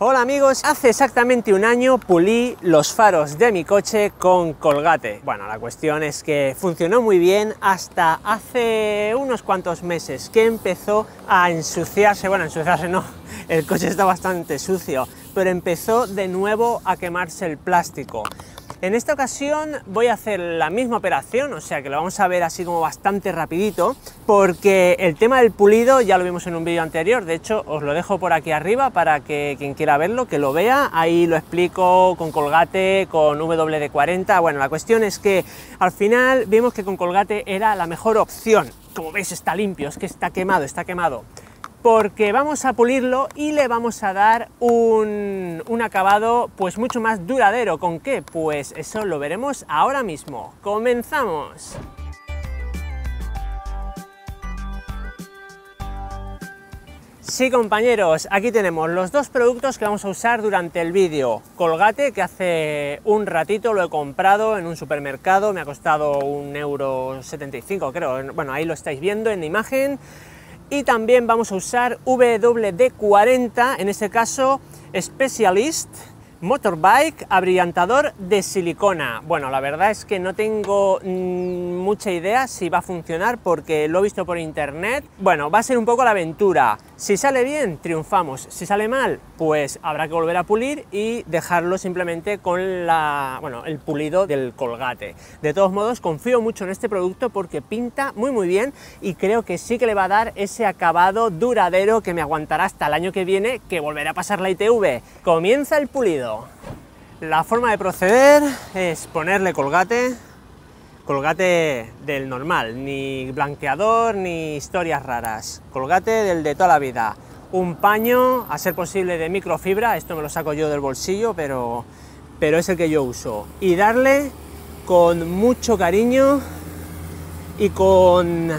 Hola amigos, hace exactamente un año pulí los faros de mi coche con Colgate. Bueno, la cuestión es que funcionó muy bien hasta hace unos cuantos meses que empezó a ensuciarse, bueno, ensuciarse no, el coche está bastante sucio, pero empezó de nuevo a quemarse el plástico. En esta ocasión voy a hacer la misma operación, o sea que lo vamos a ver así como bastante rapidito, porque el tema del pulido ya lo vimos en un vídeo anterior. De hecho, os lo dejo por aquí arriba para que quien quiera verlo, que lo vea. Ahí lo explico con Colgate, con WD-40. Bueno, la cuestión es que al final vimos que con Colgate era la mejor opción. Como veis, está limpio, es que está quemado, está quemado. Porque vamos a pulirlo y le vamos a dar un acabado pues mucho más duradero. ¿Con qué? Pues eso lo veremos ahora mismo. ¡Comenzamos! Sí, compañeros, aquí tenemos los dos productos que vamos a usar durante el vídeo. Colgate, que hace un ratito lo he comprado en un supermercado, me ha costado 1,75 €, creo. Bueno, ahí lo estáis viendo en la imagen. Y también vamos a usar WD-40, en este caso Specialist Motorbike abrillantador de silicona. Bueno, la verdad es que no tengo mucha idea si va a funcionar porque lo he visto por internet. Bueno, va a ser un poco la aventura. Si sale bien, triunfamos. Si sale mal, pues habrá que volver a pulir y dejarlo simplemente con el pulido del Colgate. De todos modos, confío mucho en este producto porque pinta muy bien y creo que sí que le va a dar ese acabado duradero que me aguantará hasta el año que viene, que volverá a pasar la ITV. Comienza el pulido. La forma de proceder es ponerle colgate del normal, ni blanqueador ni historias raras, colgate del de toda la vida, un paño a ser posible de microfibra, esto me lo saco yo del bolsillo, pero es el que yo uso, y darle con mucho cariño y con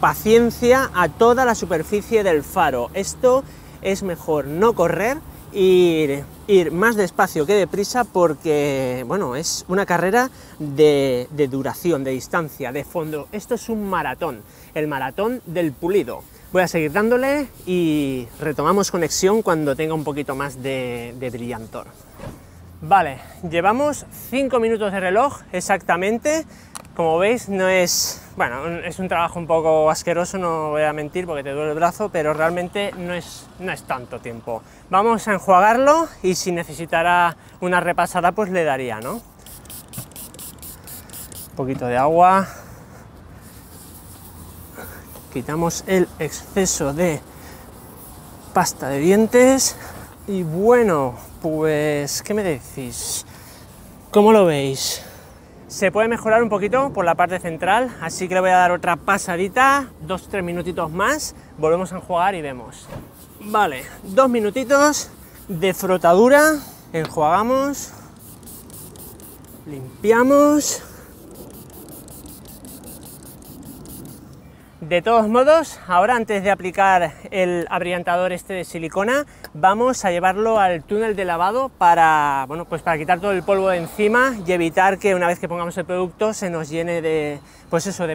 paciencia a toda la superficie del faro. Esto es mejor no correr, ir más despacio que deprisa, porque bueno, es una carrera de duración, de distancia, de fondo. Esto es un maratón, el maratón del pulido. Voy a seguir dándole y retomamos conexión cuando tenga un poquito más de brillantor. Vale, llevamos 5 minutos de reloj exactamente. Como veis, no es... Bueno, es un trabajo un poco asqueroso, no voy a mentir porque te duele el brazo, pero realmente no es tanto tiempo. Vamos a enjuagarlo y si necesitará una repasada, pues le daría, ¿no? Un poquito de agua. Quitamos el exceso de pasta de dientes. Y bueno, pues, ¿qué me decís? ¿Cómo lo veis? Se puede mejorar un poquito por la parte central, así que le voy a dar otra pasadita, 2-3 minutitos más, volvemos a enjuagar y vemos. Vale, 2 minutitos de frotadura, enjuagamos, limpiamos. De todos modos, ahora antes de aplicar el abrillantador este de silicona, vamos a llevarlo al túnel de lavado para quitar todo el polvo de encima y evitar que una vez que pongamos el producto se nos llene de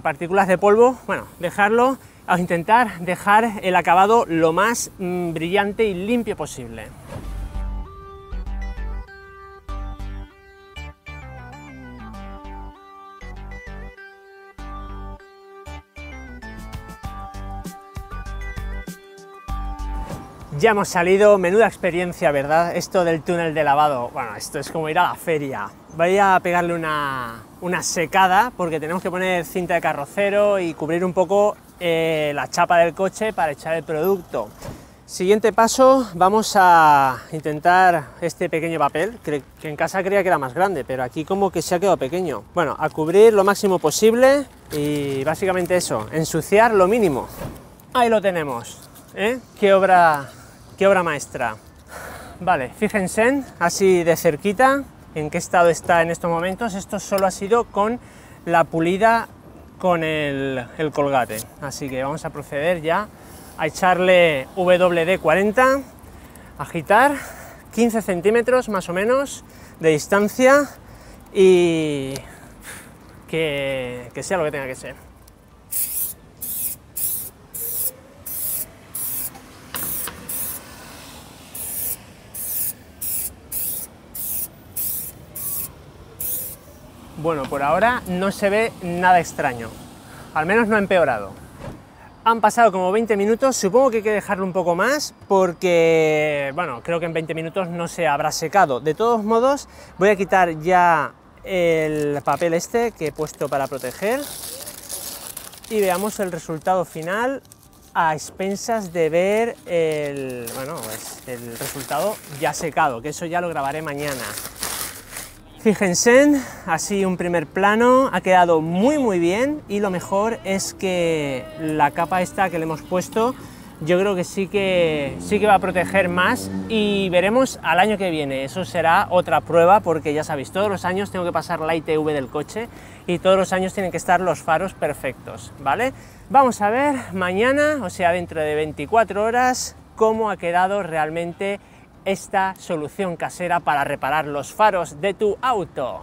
partículas de polvo. Bueno, dejarlo, a intentar dejar el acabado lo más brillante y limpio posible. Ya hemos salido, menuda experiencia, ¿verdad? Esto del túnel de lavado, bueno, esto es como ir a la feria. Voy a pegarle una secada porque tenemos que poner cinta de carrocero y cubrir un poco la chapa del coche para echar el producto. Siguiente paso, vamos a intentar este pequeño papel, que en casa creía que era más grande, pero aquí como que se ha quedado pequeño. Bueno, a cubrir lo máximo posible y básicamente eso, ensuciar lo mínimo. Ahí lo tenemos, ¿eh? ¡Qué obra maestra! Vale, fíjense así de cerquita en qué estado está en estos momentos. Esto solo ha sido con la pulida con el Colgate, así que vamos a proceder ya a echarle WD-40, agitar 15 centímetros más o menos de distancia y que sea lo que tenga que ser. Bueno, por ahora no se ve nada extraño, al menos no ha empeorado. Han pasado como 20 minutos, supongo que hay que dejarlo un poco más porque, bueno, creo que en 20 minutos no se habrá secado. De todos modos, voy a quitar ya el papel este que he puesto para proteger y veamos el resultado final a expensas de ver el resultado ya secado, que eso ya lo grabaré mañana. Fíjense, así un primer plano, ha quedado muy muy bien y lo mejor es que la capa esta que le hemos puesto yo creo que sí que va a proteger más y veremos al año que viene, eso será otra prueba porque ya sabéis, todos los años tengo que pasar la ITV del coche y todos los años tienen que estar los faros perfectos, ¿vale? Vamos a ver mañana, o sea dentro de 24 horas, cómo ha quedado realmente esta solución casera para reparar los faros de tu auto.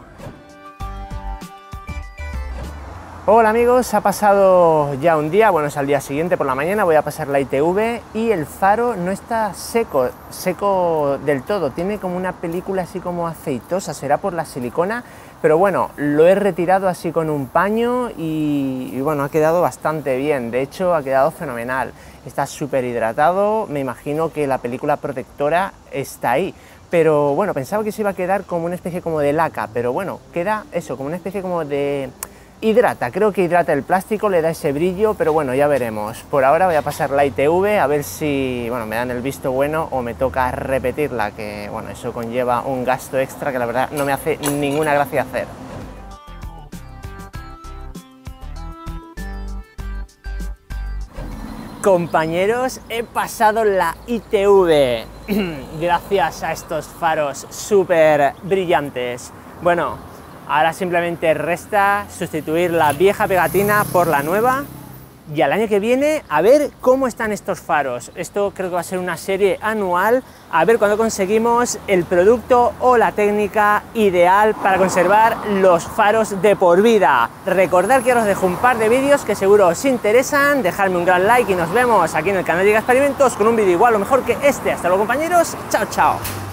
Hola amigos, ha pasado ya un día, bueno, es al día siguiente por la mañana, voy a pasar la ITV y el faro no está seco del todo, tiene como una película así como aceitosa, será por la silicona, pero bueno, lo he retirado así con un paño y bueno, ha quedado bastante bien, de hecho ha quedado fenomenal. Está súper hidratado, me imagino que la película protectora está ahí, pero bueno, pensaba que se iba a quedar como una especie como de laca, pero bueno, queda eso, como una especie como de... hidrata, creo que hidrata el plástico, le da ese brillo, pero bueno, ya veremos. Por ahora voy a pasar la ITV, a ver si, bueno, me dan el visto bueno o me toca repetirla, que bueno, eso conlleva un gasto extra que la verdad no me hace ninguna gracia hacer. Compañeros, he pasado la ITV gracias a estos faros súper brillantes. Bueno, ahora simplemente resta sustituir la vieja pegatina por la nueva y al año que viene a ver cómo están estos faros. Esto creo que va a ser una serie anual, a ver cuándo conseguimos el producto o la técnica ideal para conservar los faros de por vida. Recordad que os dejo un par de vídeos que seguro os interesan, dejadme un gran like y nos vemos aquí en el canal Llega Experimentos con un vídeo igual o mejor que este. Hasta luego compañeros, chao chao.